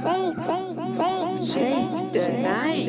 Save the night.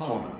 Honor.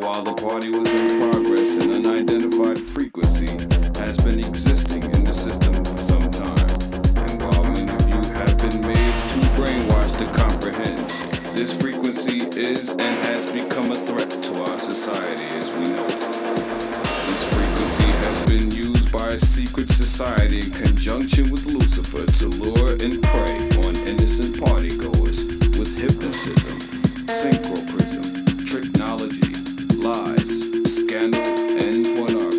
While the party was in progress, an unidentified frequency has been existing in the system for some time. Involvement of you have been made too brainwashed to comprehend. This frequency is and has become a threat to our society as we know it. This frequency has been used by a secret society in conjunction with Lucifer to lure and prey on innocent partygoers with hypnotism, synchroprism, tricknology, lies, scandal, and pornography.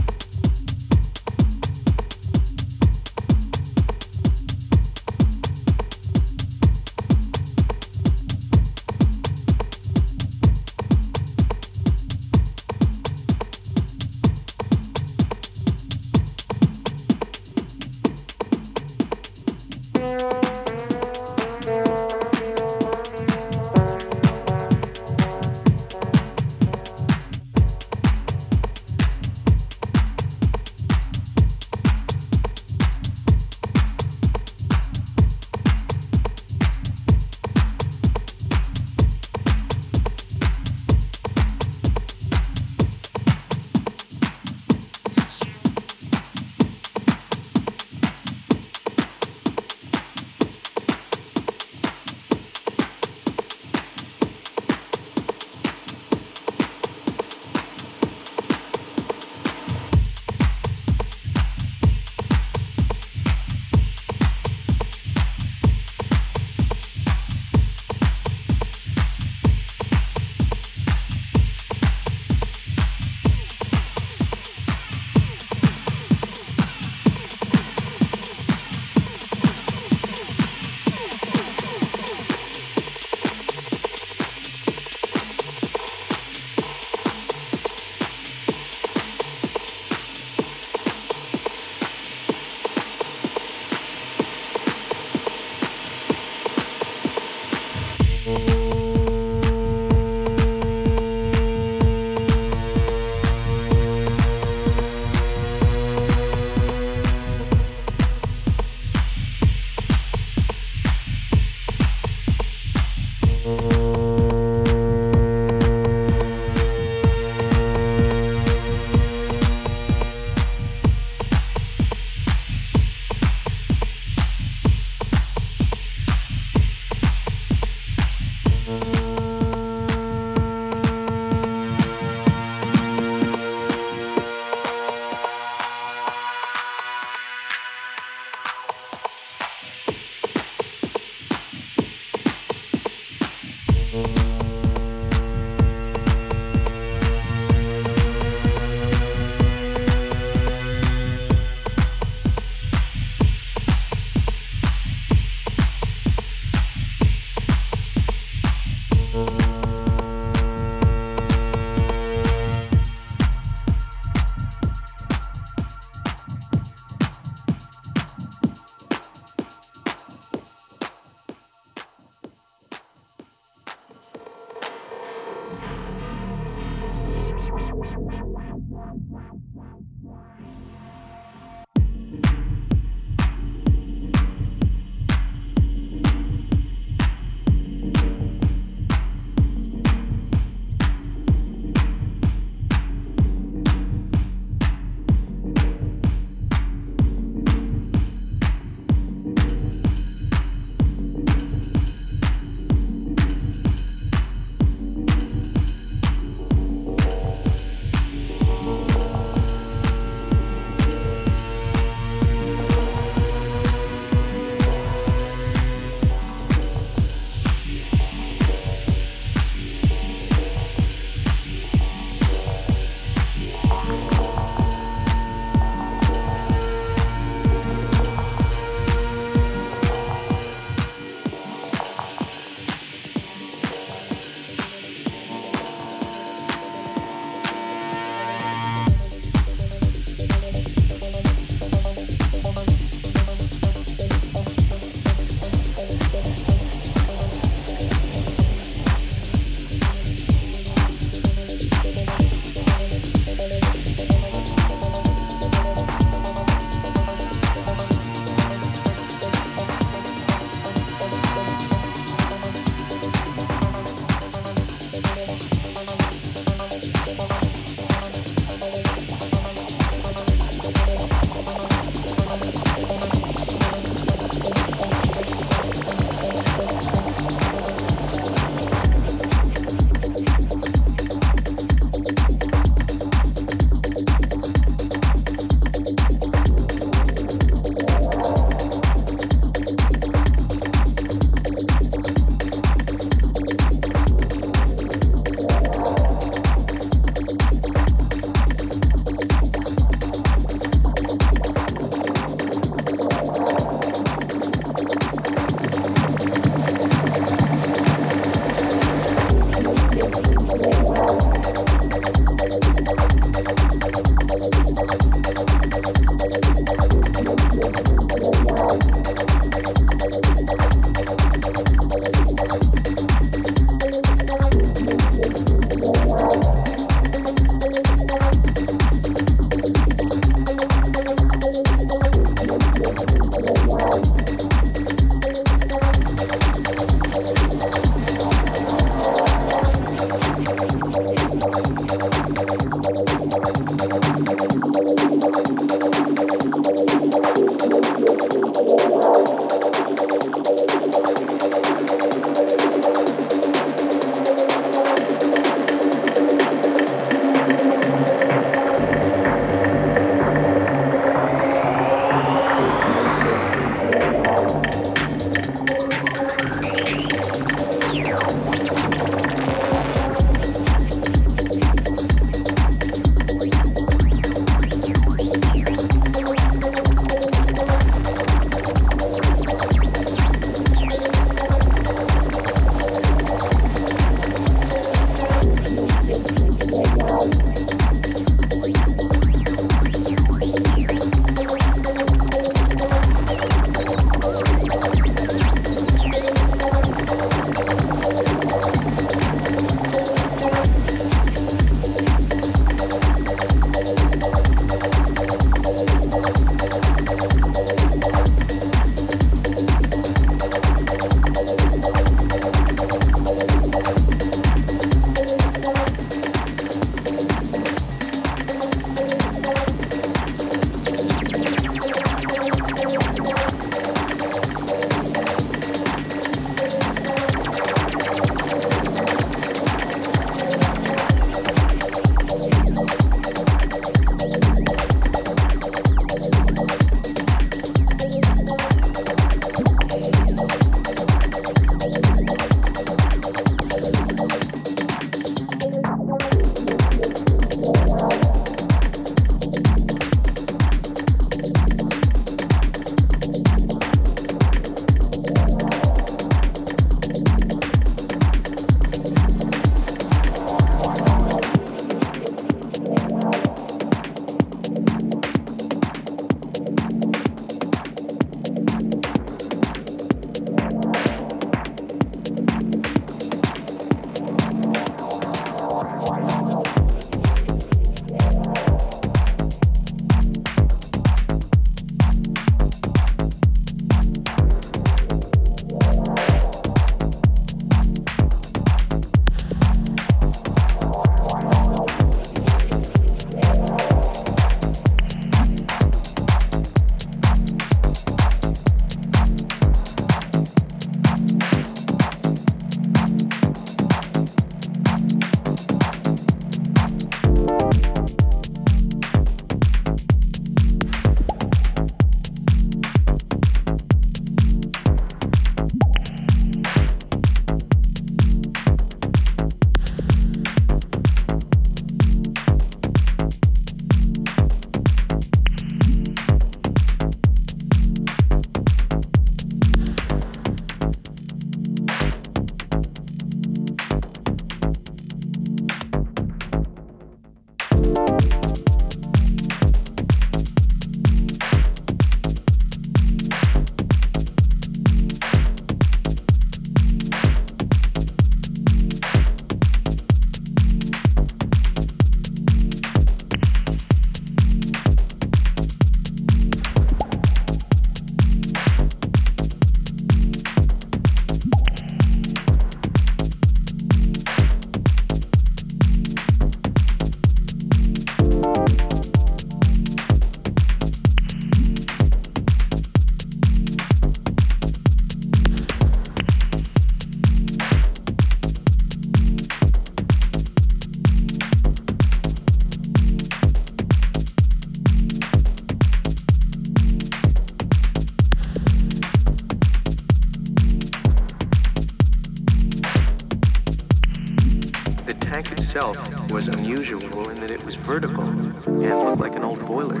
tank itself was unusual in that it was vertical and looked like an old boiler.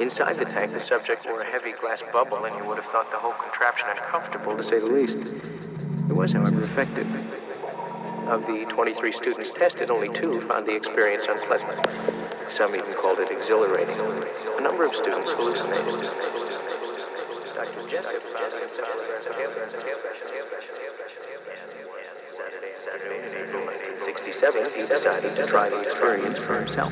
Inside the tank, the subject wore a heavy glass bubble, and you would have thought the whole contraption uncomfortable, to say the least. It was, however, effective. Of the 23 students tested, only 2 found the experience unpleasant. Some even called it exhilarating. A number of students hallucinated. Dr. Jessup found it Saturday, April 1967, he decided to try the experience for himself.